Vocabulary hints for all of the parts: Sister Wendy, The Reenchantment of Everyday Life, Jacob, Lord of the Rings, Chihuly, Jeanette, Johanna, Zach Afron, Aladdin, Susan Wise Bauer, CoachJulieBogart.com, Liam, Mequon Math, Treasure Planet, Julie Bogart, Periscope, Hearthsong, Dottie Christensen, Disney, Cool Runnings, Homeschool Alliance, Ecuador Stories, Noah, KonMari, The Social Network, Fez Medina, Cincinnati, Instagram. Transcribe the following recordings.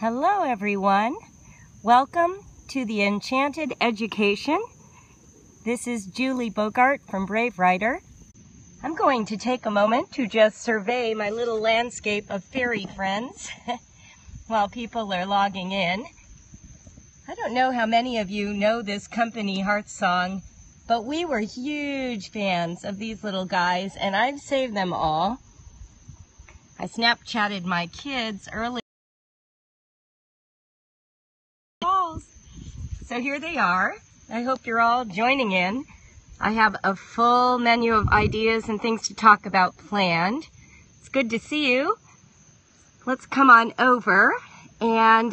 Hello everyone, welcome to the Enchanted Education. This is Julie Bogart from Brave Writer. I'm going to take a moment to just survey my little landscape of fairy friends while people are logging in. I don't know how many of you know this company Hearthsong, but we were huge fans of these little guys and I've saved them all. I Snapchatted my kids earlier. So here they are. I hope you're all joining in. I have a full menu of ideas and things to talk about planned. It's good to see you. Let's come on over and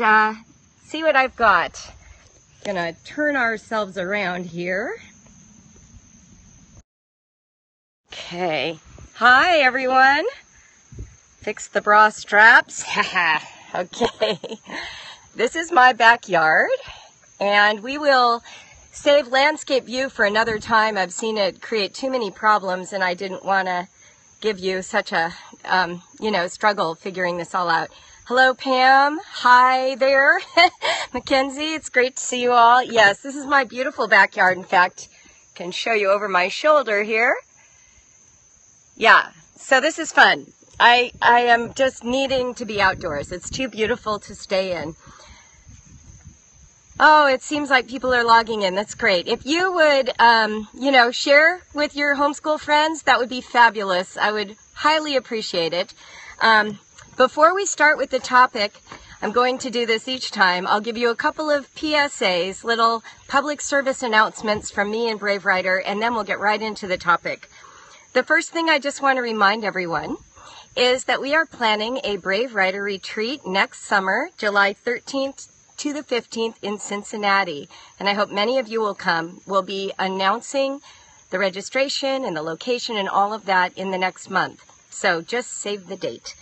see what I've got. Gonna turn ourselves around here. Okay. Hi, everyone. Fix the bra straps. Okay. This is my backyard. And we will save landscape view for another time. I've seen it create too many problems, and I didn't want to give you such a, struggle figuring this all out. Hello, Pam. Hi there. Mackenzie, it's great to see you all. Yes, this is my beautiful backyard. In fact, I can show you over my shoulder here. Yeah, so this is fun. I am just needing to be outdoors. It's too beautiful to stay in. Oh, it seems like people are logging in. That's great. If you would, share with your homeschool friends, that would be fabulous. I would highly appreciate it. Before we start with the topic, I'm going to do this each time. I'll give you a couple of PSAs, little public service announcements from me and Brave Writer, and then we'll get right into the topic. The first thing I just want to remind everyone is that we are planning a Brave Writer retreat next summer, July 13th to the 15th in Cincinnati, and I hope many of you will come. We'll be announcing the registration and the location and all of that in the next month, so just save the date.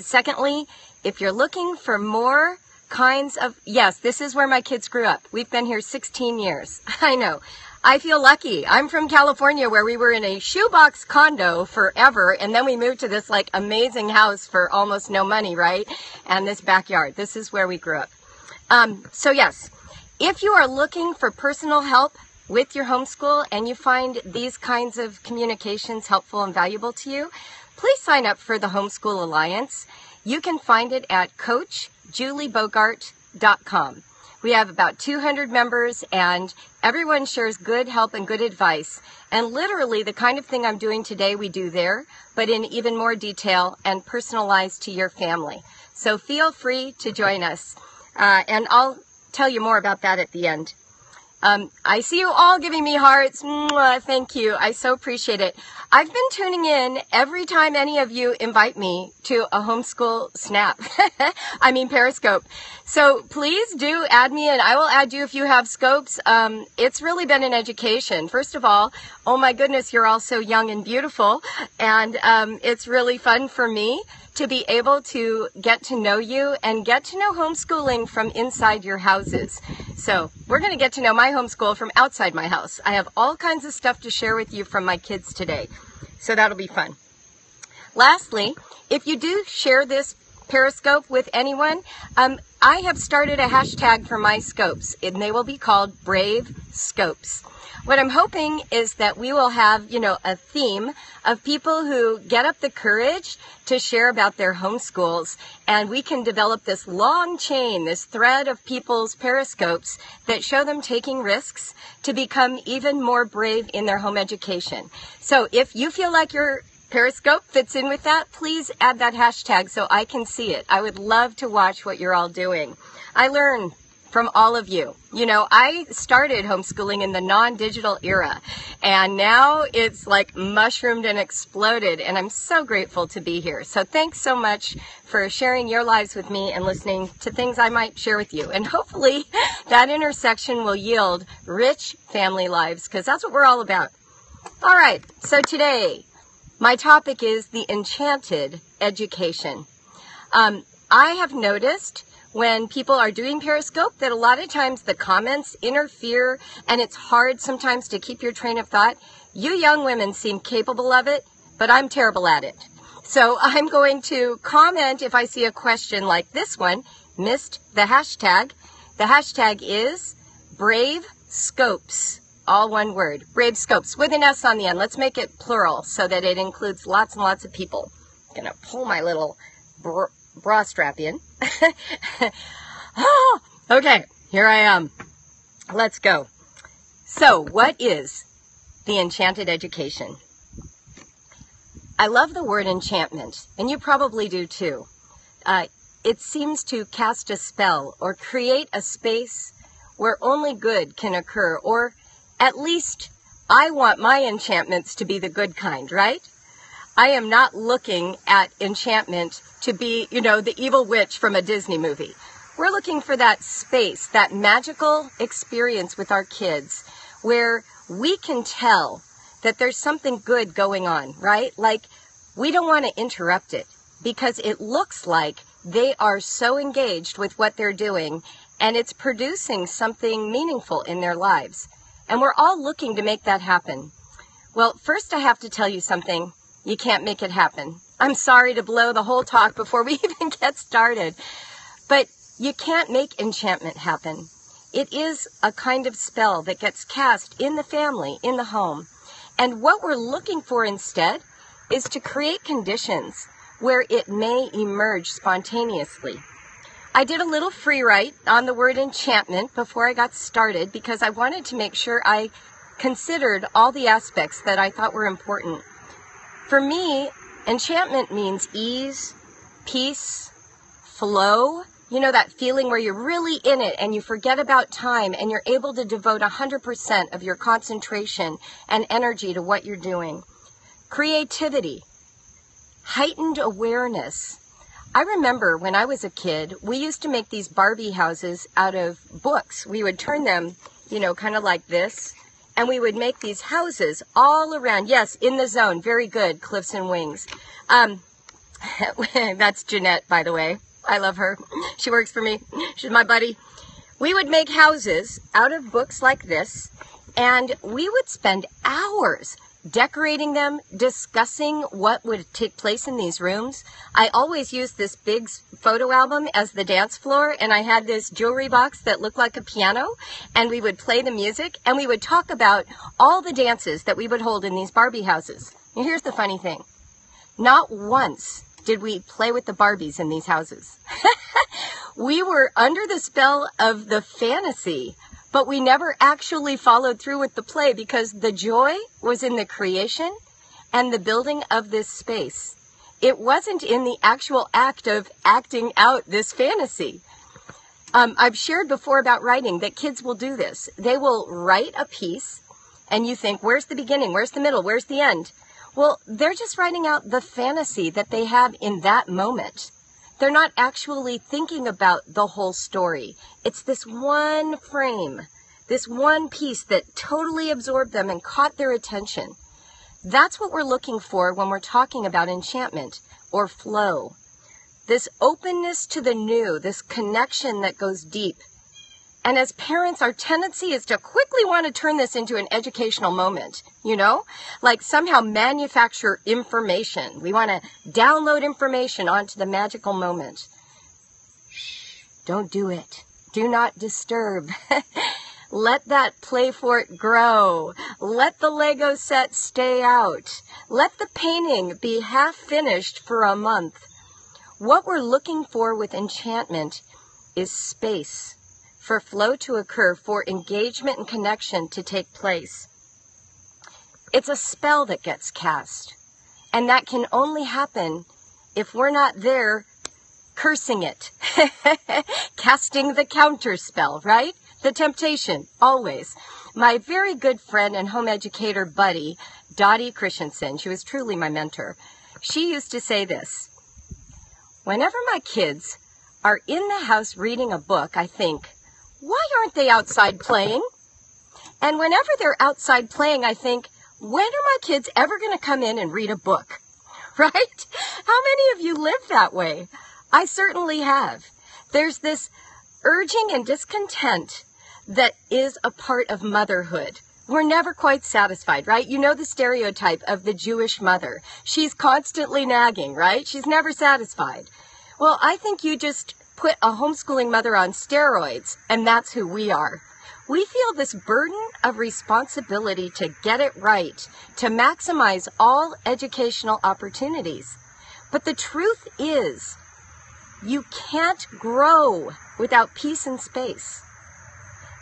Secondly, if you're looking for more kinds of, yes, this is where my kids grew up. We've been here 16 years. I know. I feel lucky. I'm from California where we were in a shoebox condo forever, and then we moved to this like amazing house for almost no money, right? And this backyard. This is where we grew up. So yes, if you are looking for personal help with your homeschool and you find these kinds of communications helpful and valuable to you, please sign up for the Homeschool Alliance. You can find it at CoachJulieBogart.com. We have about 200 members, and everyone shares good help and good advice. And literally, the kind of thing I'm doing today, we do there, but in even more detail and personalized to your family. So feel free to join us. And I'll tell you more about that at the end. I see you all giving me hearts. Mwah, thank you. I so appreciate it. I've been tuning in every time any of you invite me to a homeschool snap. Periscope. So please do add me in. I will add you if you have scopes. It's really been an education. First of all, oh my goodness, you're all so young and beautiful. And it's really fun for me to be able to get to know you and get to know homeschooling from inside your houses. So we're going to get to know my homeschool from outside my house. I have all kinds of stuff to share with you from my kids today. So that'll be fun. Lastly, if you do share this Periscope with anyone, I have started a hashtag for my scopes, and they will be called Brave Scopes. What I'm hoping is that we will have, a theme of people who get up the courage to share about their homeschools, and we can develop this long chain, this thread of people's periscopes that show them taking risks to become even more brave in their home education. So if you feel like your Periscope fits in with that, please add that hashtag so I can see it. I would love to watch what you're all doing. I learn from all of you. I started homeschooling in the non-digital era, and now it's like mushroomed and exploded, and I'm so grateful to be here. So thanks so much for sharing your lives with me and listening to things I might share with you. And hopefully that intersection will yield rich family lives, because that's what we're all about. All right, so today, my topic is the enchanted education. I have noticed when people are doing Periscope that a lot of times the comments interfere and it's hard sometimes to keep your train of thought. You young women seem capable of it, but I'm terrible at it. So I'm going to comment if I see a question like this one, missed the hashtag. The hashtag is Brave Scopes, all one word, Brave Scopes, with an S on the end. Let's make it plural so that it includes lots and lots of people. I'm going to pull my little bra strap in. Okay, here I am. Let's go. So what is the enchanted education? I love the word enchantment, and you probably do too. It seems to cast a spell or create a space where only good can occur, or at least I want my enchantments to be the good kind, right? I am not looking at enchantment to be, you know, the evil witch from a Disney movie. We're looking for that space, that magical experience with our kids where we can tell that there's something good going on, right? Like, we don't want to interrupt it because it looks like they are so engaged with what they're doing and it's producing something meaningful in their lives. And we're all looking to make that happen. Well, first I have to tell you something. You can't make it happen. I'm sorry to blow the whole talk before we even get started, but you can't make enchantment happen. It is a kind of spell that gets cast in the family, in the home. And what we're looking for instead is to create conditions where it may emerge spontaneously. I did a little free write on the word enchantment before I got started because I wanted to make sure I considered all the aspects that I thought were important. For me, enchantment means ease, peace, flow, you know, that feeling where you're really in it and you forget about time and you're able to devote 100% of your concentration and energy to what you're doing. Creativity, heightened awareness. I remember when I was a kid, we used to make these Barbie houses out of books. We would turn them, you know, kind of like this, and we would make these houses all around. Yes, in the zone. Very good, Cliffs and Wings. That's Jeanette, by the way. I love her. She works for me. She's my buddy. We would make houses out of books like this, and we would spend hours decorating them, discussing what would take place in these rooms. I always used this big photo album as the dance floor, and I had this jewelry box that looked like a piano, and we would play the music, and we would talk about all the dances that we would hold in these Barbie houses. And here's the funny thing. Not once did we play with the Barbies in these houses. We were under the spell of the fantasy, but we never actually followed through with the play because the joy was in the creation and the building of this space. It wasn't in the actual act of acting out this fantasy. I've shared before about writing that kids will do this. They will write a piece and you think, where's the beginning? Where's the middle? Where's the end? Well, they're just writing out the fantasy that they have in that moment. They're not actually thinking about the whole story. It's this one frame, this one piece that totally absorbed them and caught their attention. That's what we're looking for when we're talking about enchantment or flow. This openness to the new, this connection that goes deep. And as parents, our tendency is to quickly want to turn this into an educational moment, you know, like somehow manufacture information. We want to download information onto the magical moment. Shh, don't do it. Do not disturb. Let that play fort grow. Let the Lego set stay out. Let the painting be half finished for a month. What we're looking for with enchantment is space for flow to occur, for engagement and connection to take place. It's a spell that gets cast, and that can only happen if we're not there cursing it, casting the counter spell, right? The temptation, always. My very good friend and home educator buddy, Dottie Christensen, she was truly my mentor. She used to say this, whenever my kids are in the house reading a book, I think, why aren't they outside playing? And whenever they're outside playing, I think, when are my kids ever going to come in and read a book? Right? How many of you live that way? I certainly have. There's this urging and discontent that is a part of motherhood. we're never quite satisfied, right? You know the stereotype of the Jewish mother. She's constantly nagging, right? She's never satisfied. Well, I think you just put a homeschooling mother on steroids, and that's who we are. We feel this burden of responsibility to get it right, to maximize all educational opportunities. But the truth is, you can't grow without peace and space.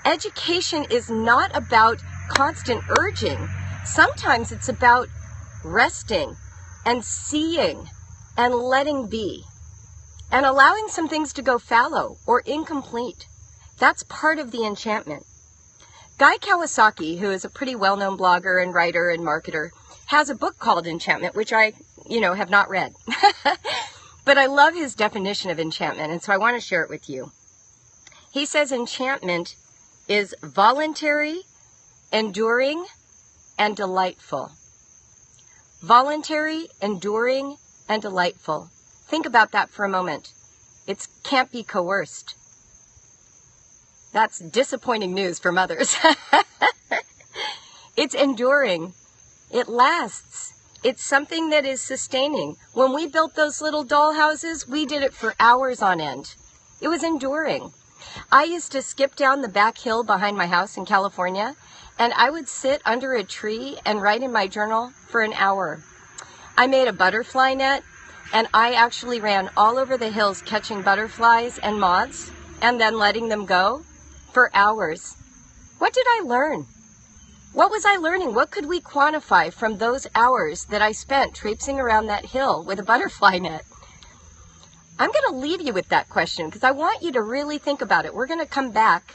Education is not about constant urging. Sometimes it's about resting and seeing and letting be and allowing some things to go fallow or incomplete. That's part of the enchantment. Guy Kawasaki, who is a pretty well-known blogger and writer and marketer, has a book called Enchantment, which I, have not read. But I love his definition of enchantment, and so I want to share it with you. He says enchantment is voluntary, enduring, and delightful. Voluntary, enduring, and delightful. Think about that for a moment. It can't be coerced. That's disappointing news for mothers. It's enduring. It lasts. It's something that is sustaining. When we built those little dollhouses, we did it for hours on end. It was enduring. I used to skip down the back hill behind my house in California, and I would sit under a tree and write in my journal for an hour. I made a butterfly net, and I actually ran all over the hills catching butterflies and moths, and then letting them go for hours. What did I learn? What was I learning? What could we quantify from those hours that I spent traipsing around that hill with a butterfly net? I'm going to leave you with that question because I want you to really think about it. We're going to come back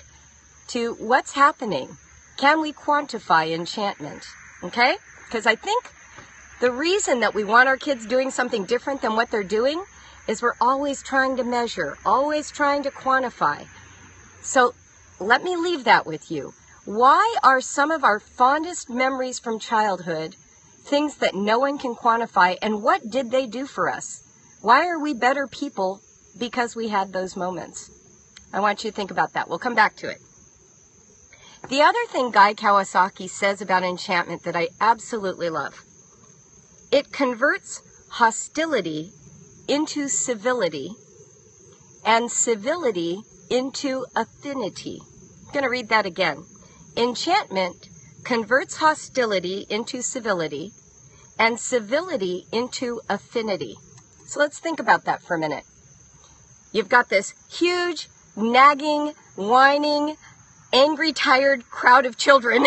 to what's happening. Can we quantify enchantment? Okay? Because I think the reason that we want our kids doing something different than what they're doing is we're always trying to measure, always trying to quantify. So let me leave that with you. Why are some of our fondest memories from childhood things that no one can quantify, and what did they do for us? Why are we better people because we had those moments? I want you to think about that. We'll come back to it. The other thing Guy Kawasaki says about enchantment that I absolutely love, it converts hostility into civility and civility into affinity. I'm going to read that again. Enchantment converts hostility into civility and civility into affinity. So let's think about that for a minute. You've got this huge, nagging, whining, angry, tired crowd of children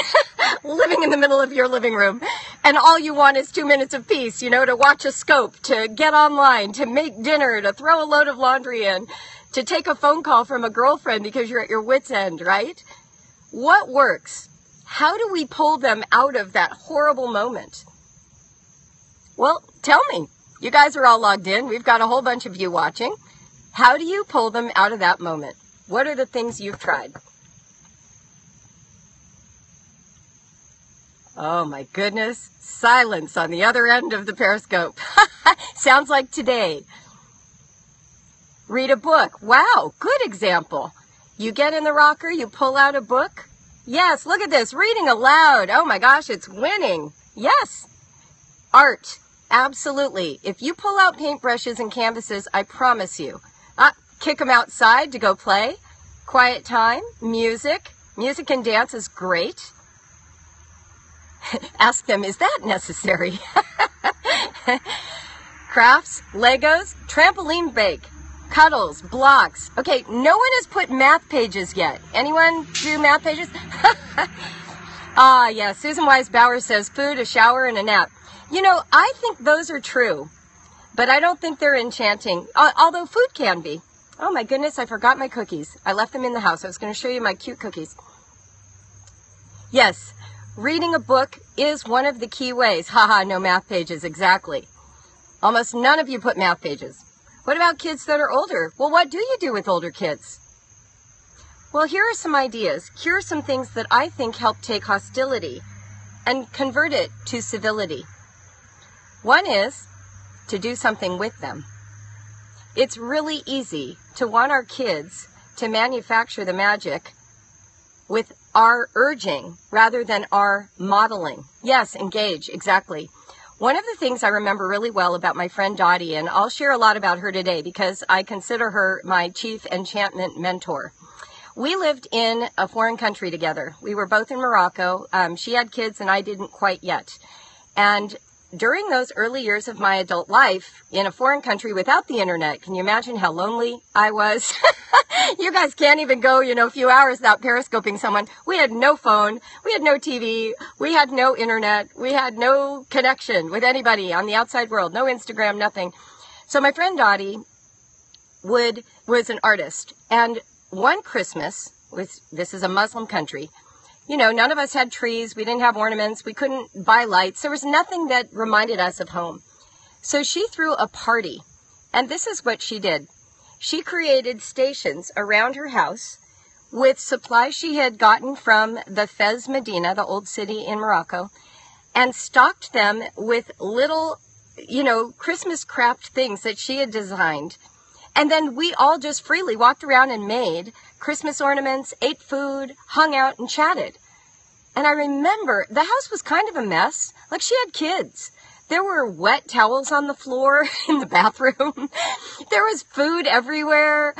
living in the middle of your living room. And all you want is 2 minutes of peace, to watch a scope, to get online, to make dinner, to throw a load of laundry in, to take a phone call from a girlfriend because you're at your wit's end, right? What works? How do we pull them out of that horrible moment? Well, tell me. You guys are all logged in. We've got a whole bunch of you watching. How do you pull them out of that moment? What are the things you've tried? Oh my goodness, silence on the other end of the Periscope. Sounds like today. Read a book. Wow, good example. You get in the rocker, you pull out a book. Yes, look at this, reading aloud. Oh my gosh, it's winning. Yes. Art, absolutely. If you pull out paintbrushes and canvases, I promise you. Kick them outside to go play. Quiet time, music. Music and dance is great. Ask them, is that necessary? Crafts, Legos, trampoline bake, cuddles, blocks. Okay, no one has put math pages yet. Anyone do math pages? Yeah, Susan Wise Bauer says food, a shower, and a nap. I think those are true, but I don't think they're enchanting, although food can be. Oh my goodness, I forgot my cookies. I left them in the house. I was going to show you my cute cookies. Yes. Reading a book is one of the key ways. Haha, no math pages, exactly. Almost none of you put math pages. What about kids that are older? Well, what do you do with older kids? Well, here are some ideas. Here are some things that I think help take hostility and convert it to civility. One is to do something with them. It's really easy to want our kids to manufacture the magic with our urging rather than our modeling. Yes, engage, exactly. One of the things I remember really well about my friend Dottie, and I'll share a lot about her today because I consider her my chief enchantment mentor. We lived in a foreign country together. We were both in Morocco. She had kids and I didn't quite yet. And during those early years of my adult life in a foreign country without the internet, can you imagine how lonely I was? You guys can't even go, a few hours without periscoping someone. We had no phone. We had no TV. We had no internet. We had no connection with anybody on the outside world. No Instagram, nothing. So my friend Dottie was an artist, and one Christmas, this is a Muslim country, none of us had trees, we didn't have ornaments, we couldn't buy lights, there was nothing that reminded us of home. So she threw a party, and this is what she did. She created stations around her house with supplies she had gotten from the Fez Medina, the old city in Morocco, and stocked them with little, Christmas craft things that she had designed. And then we all just freely walked around and made Christmas ornaments, ate food, hung out, and chatted. And I remember the house was kind of a mess. Like, she had kids. There were wet towels on the floor in the bathroom. There was food everywhere.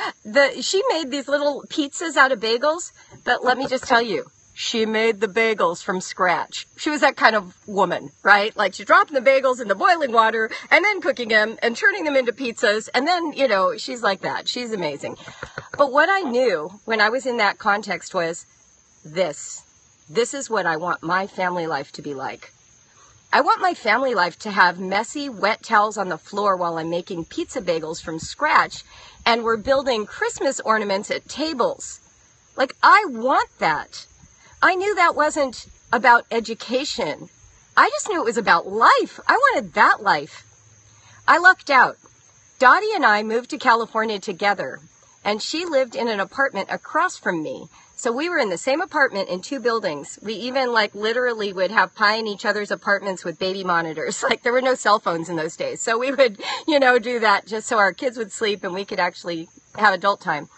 She made these little pizzas out of bagels. But let me just tell you, she made the bagels from scratch. She was that kind of woman, right? Like, she dropped the bagels in the boiling water and then cooking them and turning them into pizzas. And then, she's like that. She's amazing. But what I knew when I was in that context was this. This is what I want my family life to be like. I want my family life to have messy, wet towels on the floor while I'm making pizza bagels from scratch and we're building Christmas ornaments at tables. Like, I want that. I knew that wasn't about education. I just knew it was about life. I wanted that life. I lucked out. Dottie and I moved to California together, and she lived in an apartment across from me. So we were in the same apartment in two buildings. We even literally would have pie in each other's apartments with baby monitors. There were no cell phones in those days. So we would, do that just so our kids would sleep and we could actually have adult time.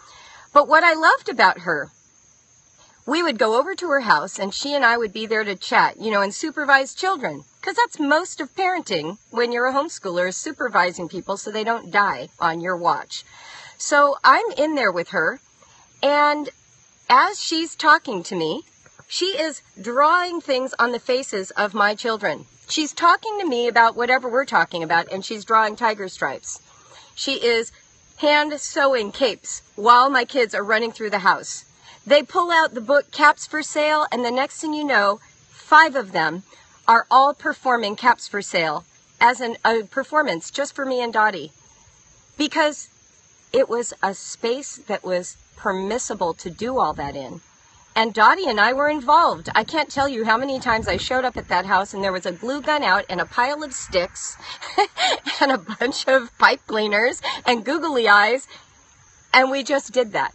But what I loved about her, we would go over to her house and she and I would be there to chat, and supervise children. Because that's most of parenting when you're a homeschooler, is supervising people so they don't die on your watch. So I'm in there with her, and as she's talking to me, she is drawing things on the faces of my children. She's talking to me about whatever we're talking about, and she's drawing tiger stripes. She is hand sewing capes while my kids are running through the house. They pull out the book Caps for Sale, and the next thing you know, 5 of them are all performing Caps for Sale as a performance just for me and Dottie. Because it was a space that was permissible to do all that in. And Dottie and I were involved. I can't tell you how many times I showed up at that house and there was a glue gun out and a pile of sticks and a bunch of pipe cleaners and googly eyes. And we just did that.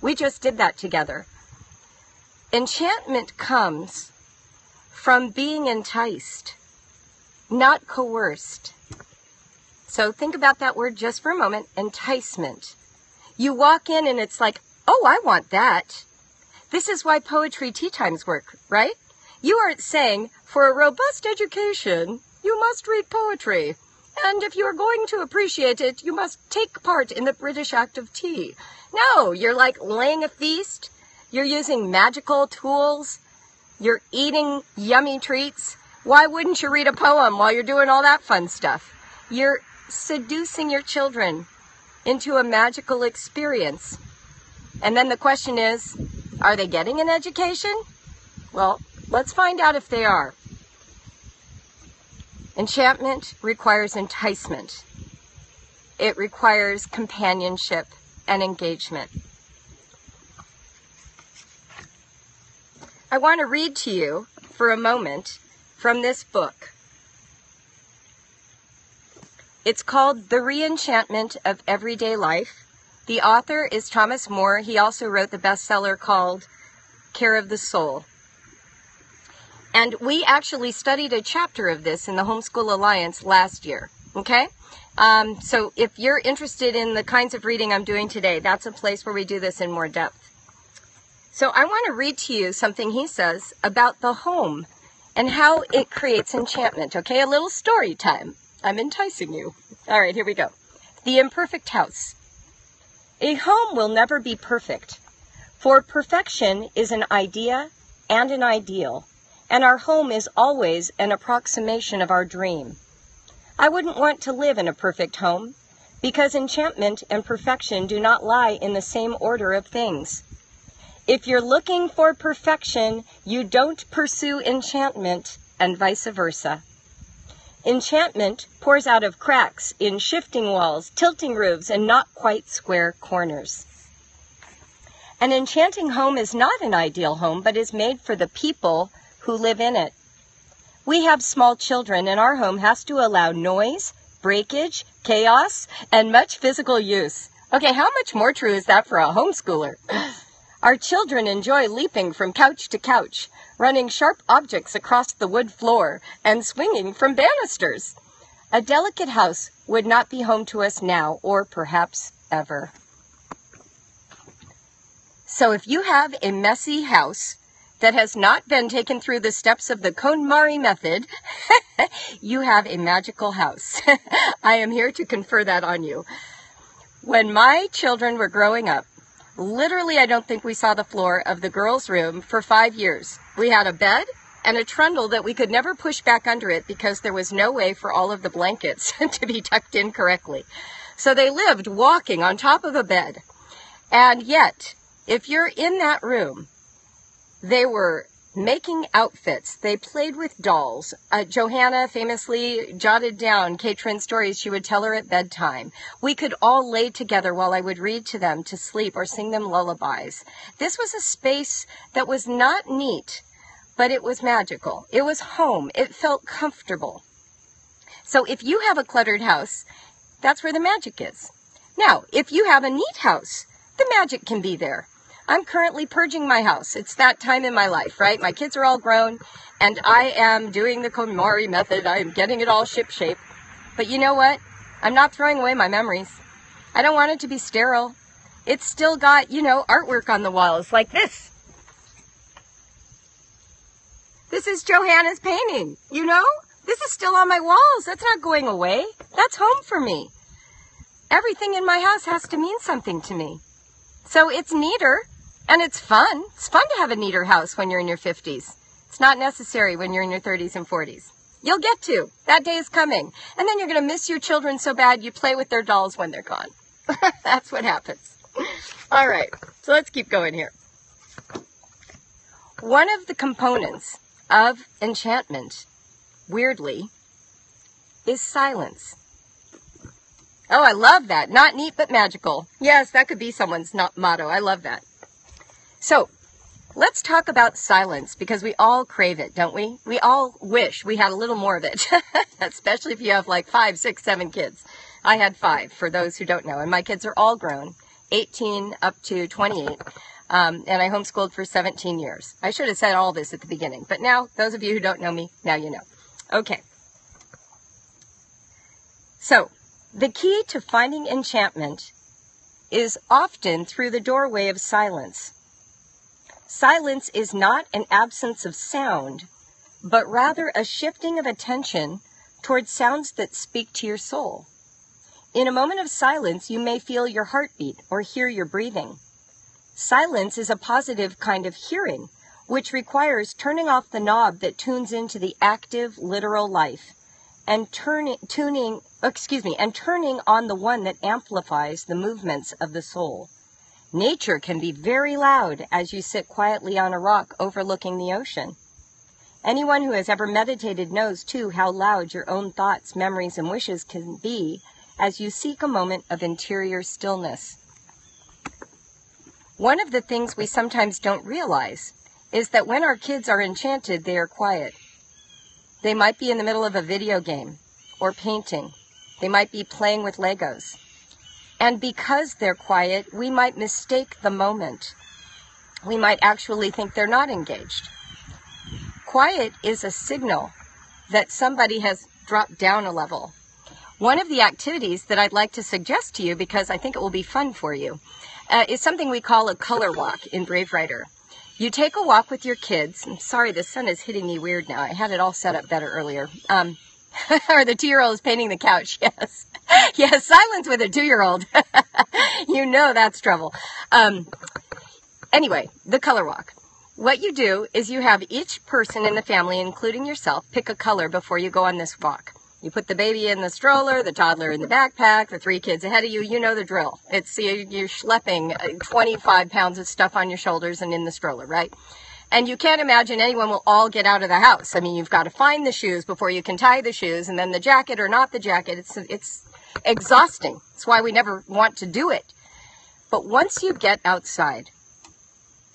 We just did that together. Enchantment comes from being enticed, not coerced. So think about that word just for a moment, enticement. You walk in and it's like, oh, I want that. This is why poetry tea times work, right? You aren't saying, for a robust education, you must read poetry. And if you are going to appreciate it, you must take part in the British act of tea. No, you're laying a feast. You're using magical tools. You're eating yummy treats. Why wouldn't you read a poem while you're doing all that fun stuff? You're seducing your children into a magical experience. And then the question is, are they getting an education? Well, let's find out if they are. Enchantment requires enticement. It requires companionship and engagement. I want to read to you for a moment from this book. It's called The Reenchantment of Everyday Life. The author is Thomas Moore. He also wrote the bestseller called Care of the Soul. And we actually studied a chapter of this in the Homeschool Alliance last year, okay? So if you're interested in the kinds of reading I'm doing today, that's a place where we do this in more depth. So I want to read to you something he says about the home and how it creates enchantment, okay? A little story time. I'm enticing you. All right, here we go. The imperfect house. A home will never be perfect, for perfection is an idea and an ideal, and our home is always an approximation of our dream. I wouldn't want to live in a perfect home, because enchantment and perfection do not lie in the same order of things. If you're looking for perfection, you don't pursue enchantment, and vice versa. Enchantment pours out of cracks in shifting walls, tilting roofs, and not quite square corners. An enchanting home is not an ideal home, but is made for the people who live in it. We have small children, and our home has to allow noise, breakage, chaos, and much physical use. Okay, how much more true is that for a homeschooler? Our children enjoy leaping from couch to couch, running sharp objects across the wood floor, and swinging from banisters. A delicate house would not be home to us now, or perhaps ever. So if you have a messy house that has not been taken through the steps of the KonMari method, you have a magical house. I am here to confer that on you. When my children were growing up, literally, I don't think we saw the floor of the girls' room for 5 years. We had a bed and a trundle that we could never push back under it because there was no way for all of the blankets to be tucked in correctly. So they lived walking on top of a bed. And yet, if you're in that room, they were making outfits. They played with dolls. Johanna famously jotted down Katrin's stories she would tell her at bedtime. We could all lay together while I would read to them to sleep or sing them lullabies. This was a space that was not neat, but it was magical. It was home. It felt comfortable. So if you have a cluttered house, that's where the magic is. Now, if you have a neat house, the magic can be there. I'm currently purging my house. It's that time in my life, right? My kids are all grown, and I am doing the KonMari method. I am getting it all shipshape. But you know what? I'm not throwing away my memories. I don't want it to be sterile. It's still got, you know, artwork on the walls like this. This is Johanna's painting, you know? This is still on my walls. That's not going away. That's home for me. Everything in my house has to mean something to me. So it's neater. And it's fun. It's fun to have a neater house when you're in your 50s. It's not necessary when you're in your 30s and 40s. You'll get to. That day is coming. And then you're going to miss your children so bad you play with their dolls when they're gone. That's what happens. All right. So let's keep going here. One of the components of enchantment, weirdly, is silence. Oh, I love that. Not neat, but magical. Yes, that could be someone's motto. I love that. So let's talk about silence, because we all crave it, don't we? We all wish we had a little more of it, especially if you have like 5, 6, 7 kids. I had 5, for those who don't know, and my kids are all grown, 18 up to 28, and I homeschooled for 17 years. I should have said all this at the beginning, but now, those of you who don't know me, now you know. Okay. So the key to finding enchantment is often through the doorway of silence. Silence is not an absence of sound, but rather a shifting of attention towards sounds that speak to your soul. In a moment of silence, you may feel your heartbeat or hear your breathing. Silence is a positive kind of hearing, which requires turning off the knob that tunes into the active, literal life, and turning on the one that amplifies the movements of the soul. Nature can be very loud as you sit quietly on a rock overlooking the ocean. Anyone who has ever meditated knows, too, how loud your own thoughts, memories, and wishes can be as you seek a moment of interior stillness. One of the things we sometimes don't realize is that when our kids are enchanted, they are quiet. They might be in the middle of a video game or painting. They might be playing with Legos. And because they're quiet, we might mistake the moment. We might actually think they're not engaged. Quiet is a signal that somebody has dropped down a level. One of the activities that I'd like to suggest to you, because I think it will be fun for you, is something we call a color walk in Brave Writer. You take a walk with your kids. I'm sorry, the sun is hitting me weird now. I had it all set up better earlier. Or the two-year-old is painting the couch, yes. Yes, silence with a two-year-old. You know that's trouble. Anyway, the color walk. What you do is you have each person in the family, including yourself, pick a color before you go on this walk. You put the baby in the stroller, the toddler in the backpack, the three kids ahead of you. You know the drill. It's you're schlepping 25 pounds of stuff on your shoulders and in the stroller, right? And you can't imagine anyone will all get out of the house. I mean, you've got to find the shoes before you can tie the shoes, and then the jacket or not the jacket. It's exhausting. That's why we never want to do it. But once you get outside,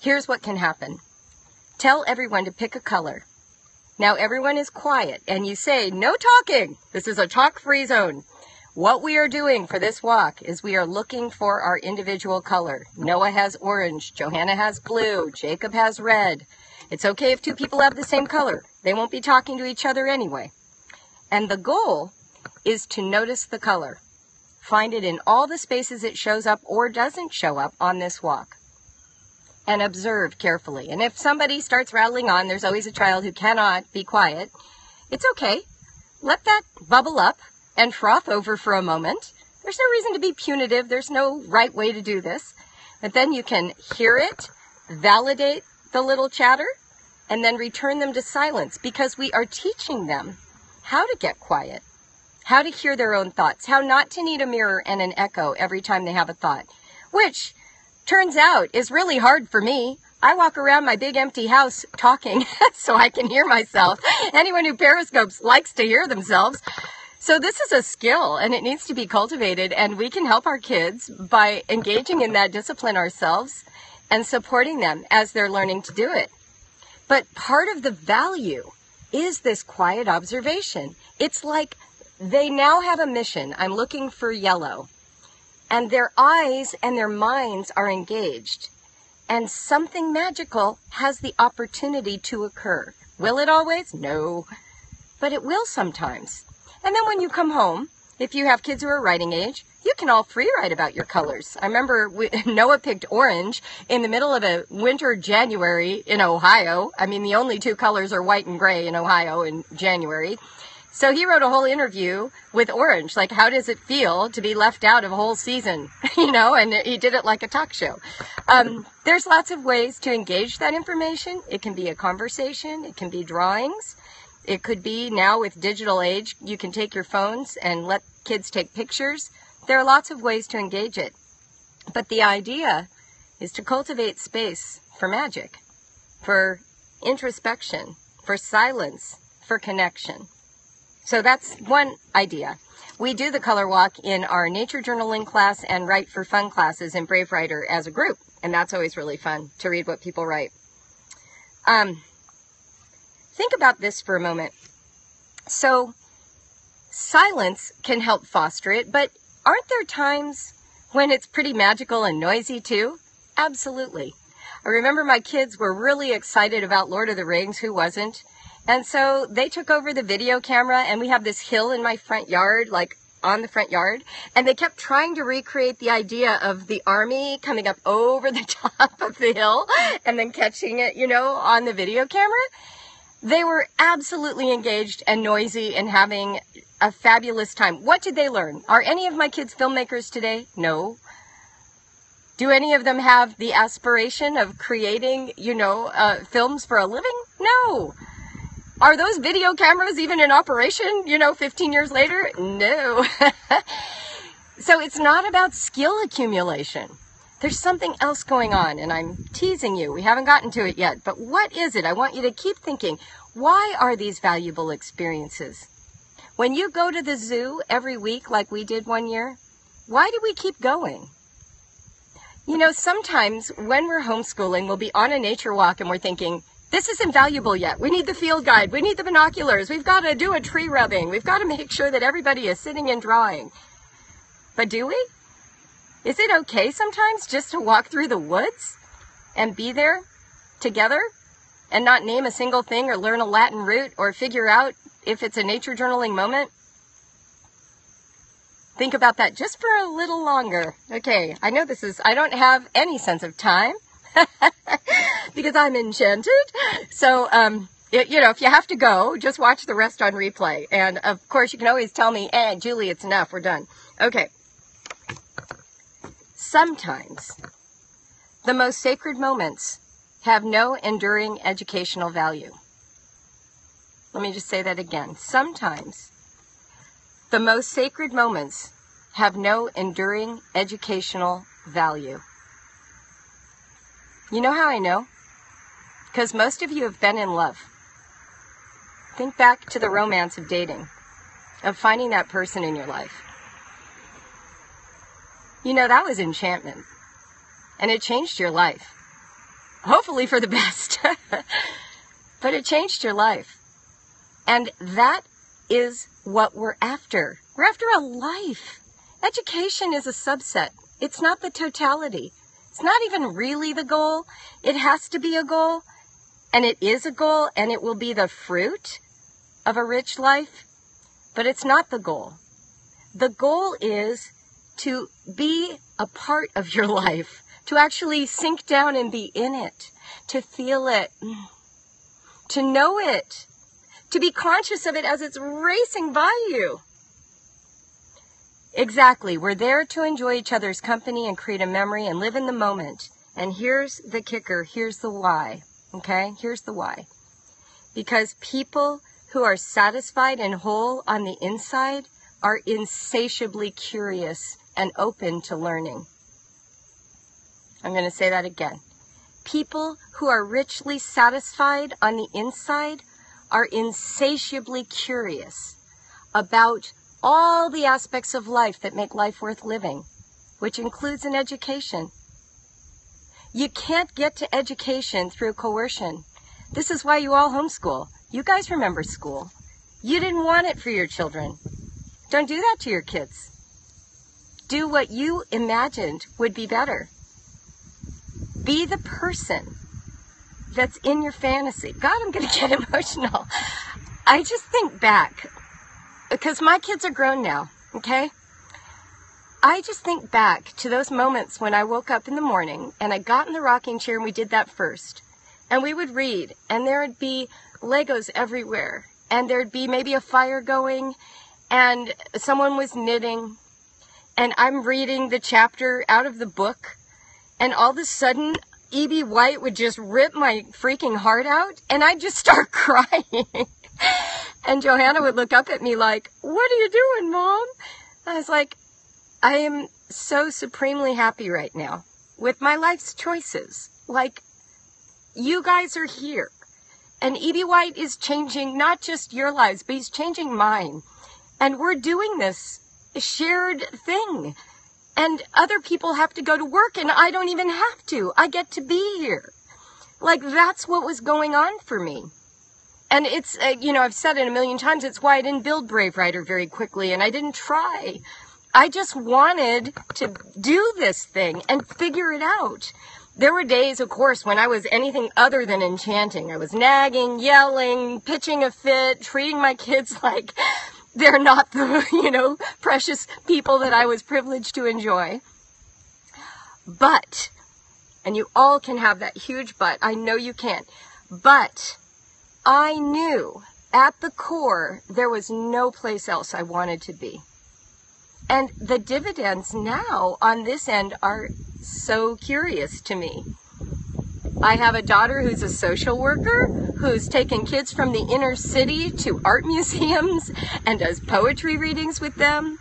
here's what can happen. Tell everyone to pick a color. Now everyone is quiet, and you say, no talking. This is a talk-free zone. What we are doing for this walk is we are looking for our individual color. Noah has orange, Johanna has blue, Jacob has red. It's okay if two people have the same color. They won't be talking to each other anyway. And the goal is to notice the color. Find it in all the spaces it shows up or doesn't show up on this walk. And observe carefully. And if somebody starts rattling on, there's always a child who cannot be quiet. It's okay. Let that bubble up and froth over for a moment. There's no reason to be punitive. There's no right way to do this. But then you can hear it, validate the little chatter, and then return them to silence, because we are teaching them how to get quiet, how to hear their own thoughts, how not to need a mirror and an echo every time they have a thought, which turns out is really hard for me. I walk around my big empty house talking so I can hear myself. Anyone who periscopes likes to hear themselves. So this is a skill, and it needs to be cultivated, and we can help our kids by engaging in that discipline ourselves and supporting them as they're learning to do it. But part of the value is this quiet observation. It's like they now have a mission. I'm looking for yellow. And their eyes and their minds are engaged. And something magical has the opportunity to occur. Will it always? No. But it will sometimes. And then when you come home, if you have kids who are writing age, you can all free write about your colors. I remember Noah picked orange in the middle of a winter January in Ohio. I mean, the only two colors are white and gray in Ohio in January. So he wrote a whole interview with orange, like, how does it feel to be left out of a whole season? You know, and he did it like a talk show. There's lots of ways to engage that information. It can be a conversation. It can be drawings. It could be now with digital age, you can take your phones and let kids take pictures. There are lots of ways to engage it. But the idea is to cultivate space for magic, for introspection, for silence, for connection. So that's one idea. We do the color walk in our nature journaling class and Write for Fun classes in Brave Writer as a group. And that's always really fun to read what people write. Think about this for a moment. So silence can help foster it, but aren't there times when it's pretty magical and noisy too? Absolutely. I remember my kids were really excited about Lord of the Rings. Who wasn't? And so they took over the video camera, and we have this hill in my front yard, like on the front yard, and they kept trying to recreate the idea of the army coming up over the top of the hill and then catching it, you know, on the video camera. They were absolutely engaged and noisy and having a fabulous time. What did they learn? Are any of my kids filmmakers today? No. Do any of them have the aspiration of creating, you know, films for a living? No. Are those video cameras even in operation, you know, 15 years later? No. So it's not about skill accumulation. There's something else going on, and I'm teasing you. We haven't gotten to it yet, but what is it? I want you to keep thinking. Why are these valuable experiences? When you go to the zoo every week like we did one year, why do we keep going? You know, sometimes when we're homeschooling, we'll be on a nature walk and we're thinking, this isn't valuable yet. We need the field guide. We need the binoculars. We've got to do a tree rubbing. We've got to make sure that everybody is sitting and drawing. But do we? Is it okay sometimes just to walk through the woods and be there together and not name a single thing or learn a Latin root or figure out if it's a nature journaling moment? Think about that just for a little longer. Okay, I know I don't have any sense of time. because I'm enchanted. So, you know, if you have to go, just watch the rest on replay. And, of course, you can always tell me, eh, Julie, it's enough. We're done. Okay. Sometimes the most sacred moments have no enduring educational value. Let me just say that again. Sometimes the most sacred moments have no enduring educational value. You know how I know? Because most of you have been in love. Think back to the romance of dating, of finding that person in your life. You know, that was enchantment, and it changed your life. Hopefully for the best, but it changed your life. And that is what we're after. We're after a life. Education is a subset. It's not the totality. It's not even really the goal. It has to be a goal, and it is a goal, and it will be the fruit of a rich life, but it's not the goal. The goal is to be a part of your life, to actually sink down and be in it, to feel it, to know it, to be conscious of it as it's racing by you. Exactly. We're there to enjoy each other's company and create a memory and live in the moment. And here's the kicker. Here's the why. Okay? Here's the why. Because people who are satisfied and whole on the inside are insatiably curious and open to learning. I'm going to say that again. People who are richly satisfied on the inside are insatiably curious about all the aspects of life that make life worth living, which includes an education. You can't get to education through coercion. This is why you all homeschool. You guys remember school. You didn't want it for your children. Don't do that to your kids. Do what you imagined would be better. Be the person that's in your fantasy. God, I'm going to get emotional. I just think back. Because my kids are grown now, okay? I just think back to those moments when I woke up in the morning and I got in the rocking chair, and we did that first. And we would read, and there would be Legos everywhere. And there would be maybe a fire going, and someone was knitting. And I'm reading the chapter out of the book. And all of a sudden, E.B. White would just rip my freaking heart out, and I'd just start crying. And Johanna would look up at me like, what are you doing, Mom? I was like, I am so supremely happy right now with my life's choices. Like, you guys are here. And E.B. White is changing not just your lives, but he's changing mine. And we're doing this shared thing. And other people have to go to work, and I don't even have to. I get to be here. Like, that's what was going on for me. And it's, you know, I've said it a million times, it's why I didn't build Brave Writer very quickly, and I didn't try. I just wanted to do this thing and figure it out. There were days, of course, when I was anything other than enchanting. I was nagging, yelling, pitching a fit, treating my kids like they're not the, you know, precious people that I was privileged to enjoy. But, and you all can have that huge but, I know you can, but I knew at the core there was no place else I wanted to be. And the dividends now on this end are so curious to me. I have a daughter who's a social worker, who's taken kids from the inner city to art museums and does poetry readings with them.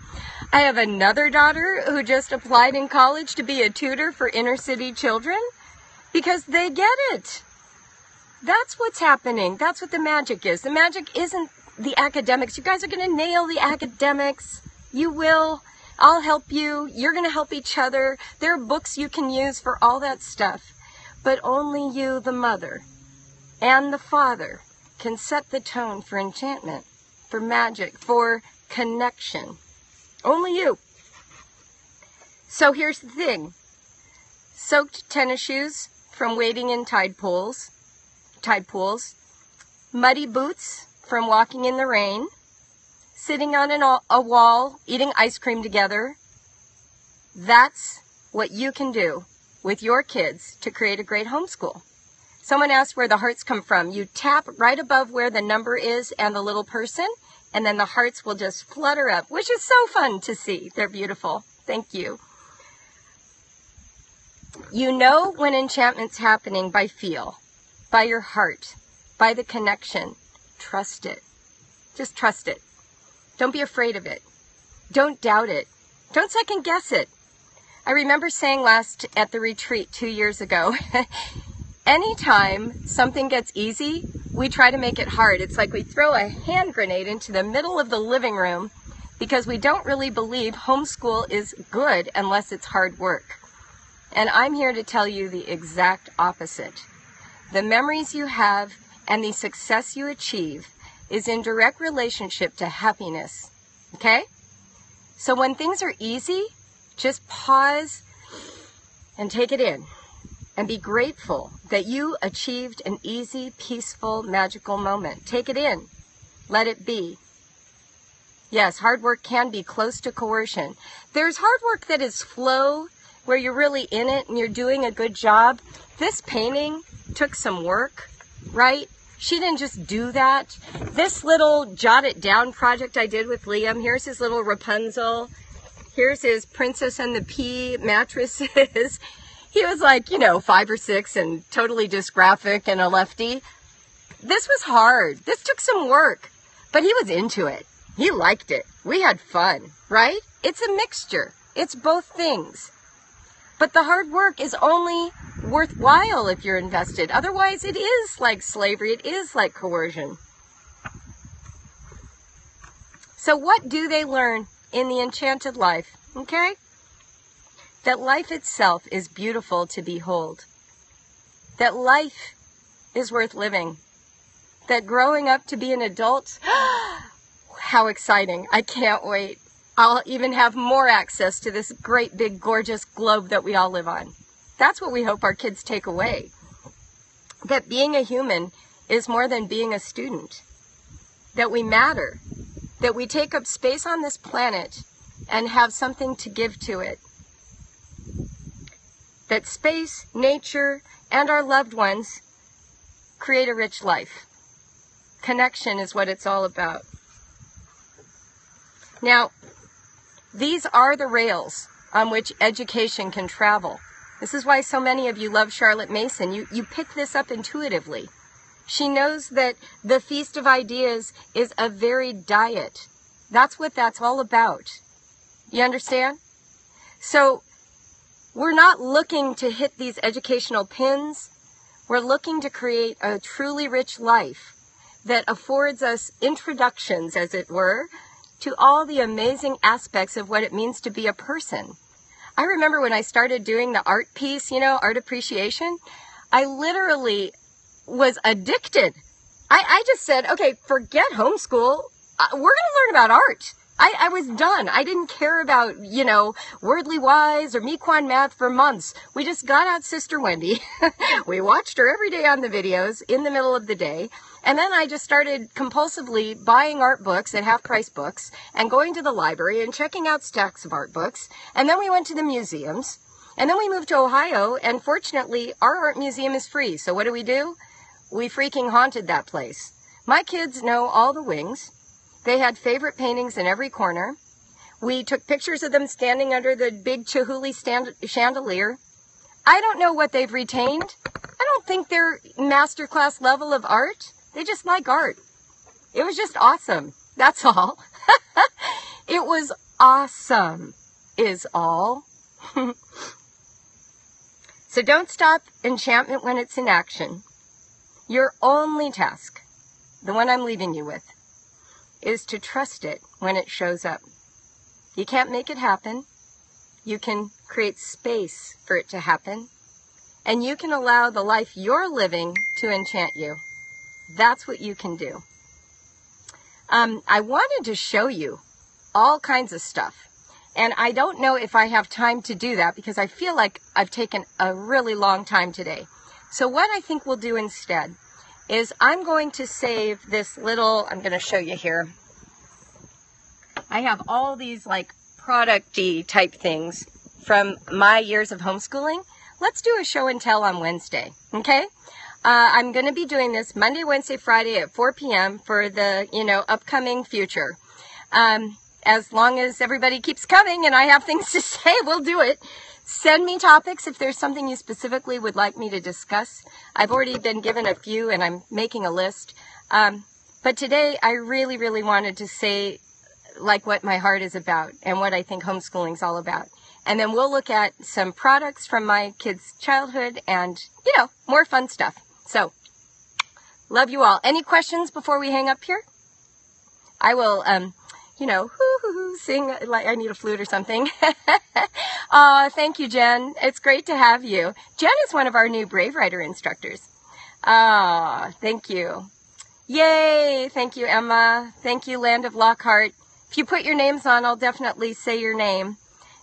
I have another daughter who just applied in college to be a tutor for inner city children because they get it. That's what's happening. That's what the magic is. The magic isn't the academics. You guys are going to nail the academics. You will. I'll help you. You're going to help each other. There are books you can use for all that stuff. But only you, the mother and the father, can set the tone for enchantment, for magic, for connection. Only you. So here's the thing. Soaked tennis shoes from wading in tide pools, muddy boots from walking in the rain, sitting on a wall, eating ice cream together. That's what you can do with your kids to create a great homeschool. Someone asked where the hearts come from. You tap right above where the number is and the little person, and then the hearts will just flutter up, which is so fun to see. They're beautiful. Thank you. You know when enchantment's happening by feel, by your heart, by the connection. Trust it. Just trust it. Don't be afraid of it. Don't doubt it. Don't second guess it. I remember saying last at the retreat 2 years ago, anytime something gets easy, we try to make it hard. It's like we throw a hand grenade into the middle of the living room because we don't really believe homeschool is good unless it's hard work. And I'm here to tell you the exact opposite. The memories you have and the success you achieve is in direct relationship to happiness, okay? So when things are easy, just pause and take it in and be grateful that you achieved an easy, peaceful, magical moment. Take it in. Let it be. Yes, hard work can be close to coercion. There's hard work that is flow, where you're really in it and you're doing a good job. This painting took some work, right? She didn't just do that. This little jot it down project I did with Liam, here's his little Rapunzel. Here's his Princess and the Pea mattresses. He was like, you know, 5 or 6 and totally dysgraphic and a lefty. This was hard. This took some work, but he was into it. He liked it. We had fun, right? It's a mixture. It's both things. But the hard work is only worthwhile if you're invested. Otherwise, it is like slavery. It is like coercion. So what do they learn in the enchanted life? Okay? That life itself is beautiful to behold. That life is worth living. That growing up to be an adult, how exciting. I can't wait. I'll even have more access to this great, big, gorgeous globe that we all live on. That's what we hope our kids take away. That being a human is more than being a student. That we matter. That we take up space on this planet and have something to give to it. That space, nature, and our loved ones create a rich life. Connection is what it's all about. Now, these are the rails on which education can travel. This is why so many of you love Charlotte Mason. You pick this up intuitively. She knows that the feast of ideas is a varied diet. That's what that's all about. You understand? So we're not looking to hit these educational pins. We're looking to create a truly rich life that affords us introductions, as it were, to all the amazing aspects of what it means to be a person. I remember when I started doing the art piece, you know, art appreciation, I literally was addicted. I just said, okay, forget homeschool. We're going to learn about art. I was done. I didn't care about, you know, Wordly Wise or Mequon Math for months. We just got out Sister Wendy. We watched her every day on the videos in the middle of the day. And then I just started compulsively buying art books at half-price books and going to the library and checking out stacks of art books. And then we went to the museums. And then we moved to Ohio, and fortunately, our art museum is free. So what do? We freaking haunted that place. My kids know all the wings. They had favorite paintings in every corner. We took pictures of them standing under the big Chihuly chandelier. I don't know what they've retained. I don't think they're masterclass level of art. They just like art. It was just awesome. That's all. It was awesome, is all. So don't stop enchantment when it's in action. Your only task, the one I'm leaving you with, is to trust it when it shows up. You can't make it happen. You can create space for it to happen. And you can allow the life you're living to enchant you. That's what you can do. I wanted to show you all kinds of stuff. And I don't know if I have time to do that because I feel like I've taken a really long time today. So what I think we'll do instead is I'm going to save this little, I'm going to show you here. I have all these like product-y type things from my years of homeschooling. Let's do a show and tell on Wednesday, okay? I'm going to be doing this Monday, Wednesday, Friday at 4 p.m. for the, upcoming future. As long as everybody keeps coming and I have things to say, we'll do it. Send me topics if there's something you specifically would like me to discuss. I've already been given a few and I'm making a list. But today I really, really wanted to say what my heart is about and what I think homeschooling is all about. And then we'll look at some products from my kids' childhood and, more fun stuff. So, love you all. Any questions before we hang up here? I will, sing like I need a flute or something. Oh, thank you, Jen. It's great to have you. Jen is one of our new Brave Writer instructors. Oh, thank you. Yay. Thank you, Emma. Thank you, Land of Lockhart. If you put your names on, I'll definitely say your name.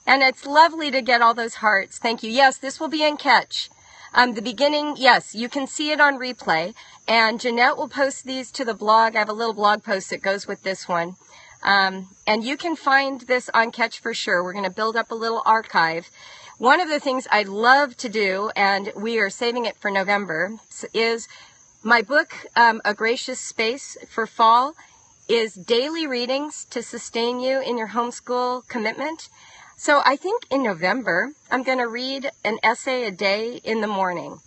And it's lovely to get all those hearts. Thank you. Yes, this will be in Catch. The beginning, yes, you can see it on replay. And Jeanette will post these to the blog. I have a little blog post that goes with this one. And you can find this on Catch for sure. We're going to build up a little archive. One of the things I love to do, and we are saving it for November, is my book, A Gracious Space for Fall, is daily readings to sustain you in your homeschool commitment. So I think in November, I'm going to read an essay a day in the morning.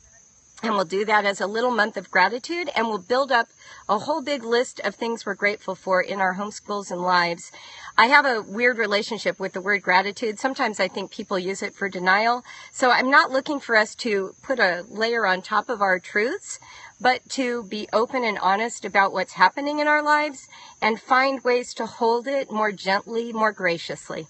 And we'll do that as a little month of gratitude, and we'll build up a whole big list of things we're grateful for in our homeschools and lives. I have a weird relationship with the word gratitude. Sometimes I think people use it for denial. So I'm not looking for us to put a layer on top of our truths, but to be open and honest about what's happening in our lives and find ways to hold it more gently, more graciously.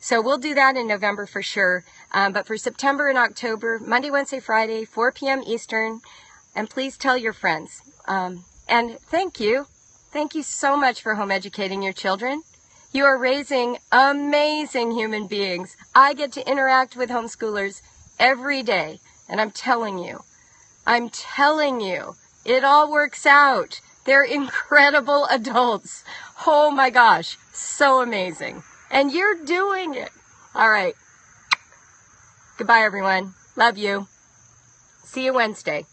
So we'll do that in November for sure. But for September and October, Monday, Wednesday, Friday, 4 p.m. Eastern. And please tell your friends. And thank you. Thank you so much for home educating your children. You are raising amazing human beings. I get to interact with homeschoolers every day. And I'm telling you, it all works out. They're incredible adults. Oh my gosh, so amazing. And you're doing it. All right. Goodbye, everyone. Love you. See you Wednesday.